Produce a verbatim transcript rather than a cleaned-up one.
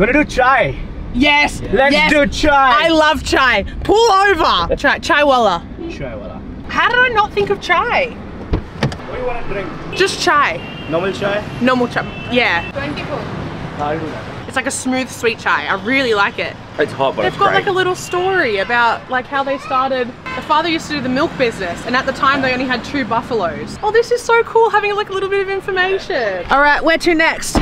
You wanna do chai? Yes. Yeah. Let's yes. do chai. I love chai. Pull over. Chai, chai walla. Chai walla. How did I not think of chai? What do you wanna drink? Just chai. Normal chai? Normal chai. Yeah. twenty-four. How do you do that? It's like a smooth sweet chai. I really like it. It's hot, but They've it's got great. like a little story about like how they started. The father used to do the milk business, and at the time they only had two buffaloes. Oh, this is so cool, having like a little bit of information. All right, where to next?